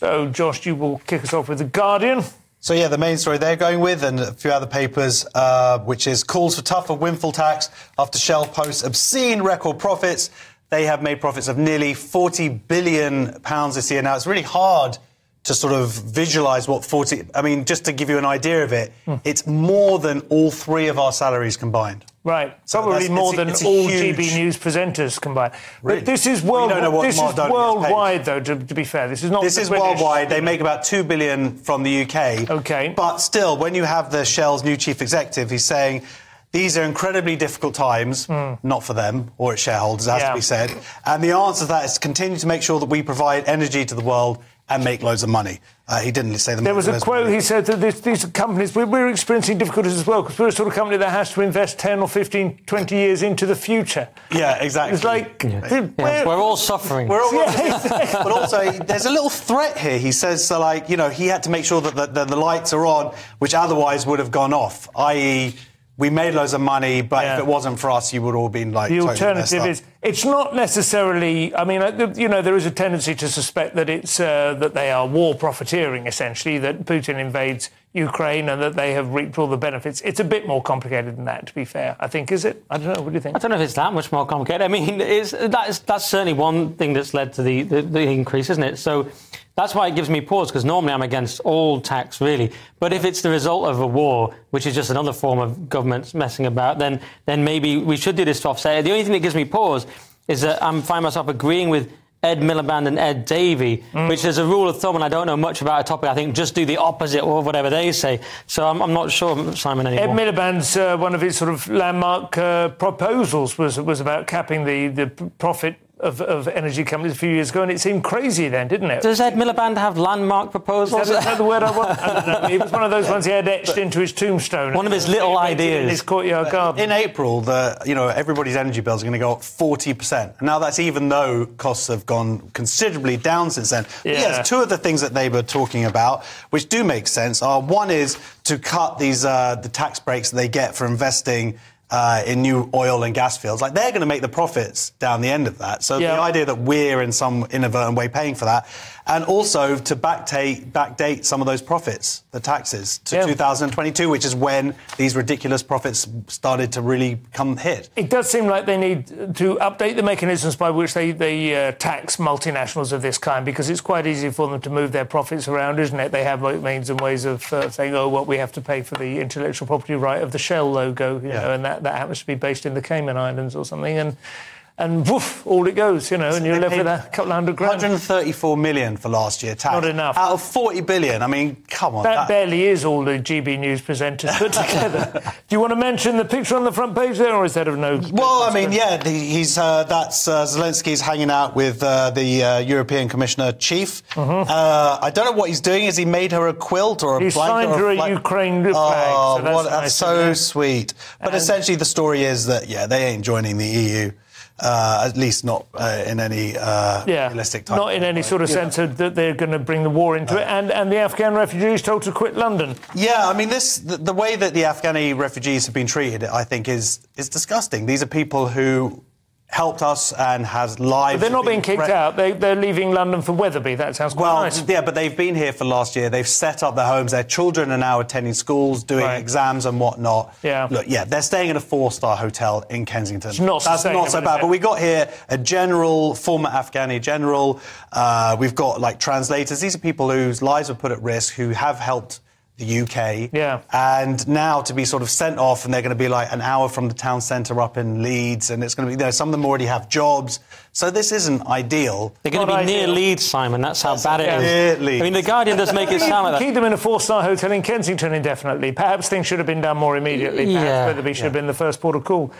So, Josh, you will kick us off with The Guardian. So, yeah, the main story they're going with, and a few other papers, which is calls for tougher windfall tax after Shell posts obscene record profits. They have made profits of nearly £40 billion this year. Now, it's really hard to sort of visualise what 40... I mean, just to give you an idea of it, it's more than all three of our salaries combined. Right. Probably more than all GB News presenters combined. But this is worldwide, though, to be fair. This is not... This is worldwide. They make about £2 billion from the UK. OK. But still, when you have the Shell's new chief executive, he's saying... These are incredibly difficult times, not for them or its shareholders, it has to be said. And the answer to that is to continue to make sure that we provide energy to the world and make loads of money. He didn't say the money. There was a quote, he said that these companies, we're experiencing difficulties as well because we're a sort of company that has to invest 10 or 15, 20 years into the future. Yeah, exactly. It's like... Yeah. We're all suffering. We're all... But also, there's a little threat here. He says, so like, you know, he had to make sure that the lights are on, which otherwise would have gone off, i.e., we made loads of money, but if it wasn't for us, you would all been like... The alternative is... It's not necessarily... I mean, you know, there is a tendency to suspect that it's that they are war profiteering, essentially, that Putin invades Ukraine and that they have reaped all the benefits. It's a bit more complicated than that, to be fair, I think, is it? I don't know. What do you think? I don't know if it's that much more complicated. I mean, that's certainly one thing that's led to the increase, isn't it? So that's why it gives me pause, because normally I'm against all tax, really. But if it's the result of a war, which is just another form of governments messing about, then maybe we should do this to offset it. The only thing that gives me pause is that I find myself agreeing with Ed Miliband and Ed Davey, which is a rule of thumb, and I don't know much about a topic. I think just do the opposite or whatever they say. So I'm not sure, Simon, anymore. Ed Miliband's, one of his sort of landmark proposals was about capping the profit of energy companies a few years ago, and it seemed crazy then, didn't it? Does Ed Miliband have landmark proposals? Is that the word I want? I don't know. It was one of those ones he had etched into his tombstone. One of his little ideas. In his courtyard garden. In April, you know, everybody's energy bills are going to go up 40%. Now, that's even though costs have gone considerably down since then. Yeah. Yes, two of the things that they were talking about, which do make sense, are one is to cut these the tax breaks that they get for investing in new oil and gas fields. Like, they're going to make the profits down the end of that. So the idea that we're in some inadvertent way paying for that, and also to backdate some of those profits, the taxes, to 2022, which is when these ridiculous profits started to really come hit. It does seem like they need to update the mechanisms by which they tax multinationals of this kind, because it's quite easy for them to move their profits around, isn't it? They have like means and ways of saying, oh, well, we have to pay for the intellectual property right of the Shell logo, you know, and that happens to be based in the Cayman Islands or something, and woof, all it goes, you know, and you're left with a couple of £100 grand. 134 million for last year tax. Not enough. Out of 40 billion, I mean, come on. That barely is all the GB News presenters put together. Do you want to mention the picture on the front page there, or is that of no... Well, I mean, yeah, that's Zelensky's hanging out with the European Commissioner Chief. I don't know what he's doing. Has he made her a quilt or a blanket? He signed her a Ukraine flag. Oh, so that's so sweet. But essentially the story is that, yeah, they ain't joining the EU. At least not in any realistic time. Not in any sort of sense that they're going to bring the war into it. And the Afghan refugees told to quit London. Yeah, I mean, the way that the Afghani refugees have been treated, I think, is disgusting. These are people who helped us and has lives... But they're not being kicked out. They're leaving London for Weatherby. That sounds quite nice. Yeah, but they've been here for last year. They've set up their homes. Their children are now attending schools, doing exams and whatnot. Yeah. Look, yeah, they're staying at a 4-star hotel in Kensington. It's not That's not so bad. But we got here a general, former Afghani general. We've got, like, translators. These are people whose lives were put at risk, who have helped the UK. Yeah. And now to be sort of sent off, and they're going to be like an hour from the town centre up in Leeds, and it's going to be, you know, some of them already have jobs. So this isn't ideal. They're going to be near Leeds, Simon. That's how bad it is. Leeds. I mean, The Guardian does make it sound like that. Keep them in a 4-star hotel in Kensington indefinitely. Perhaps things should have been done more immediately. Perhaps Weatherby should have been the first port of call.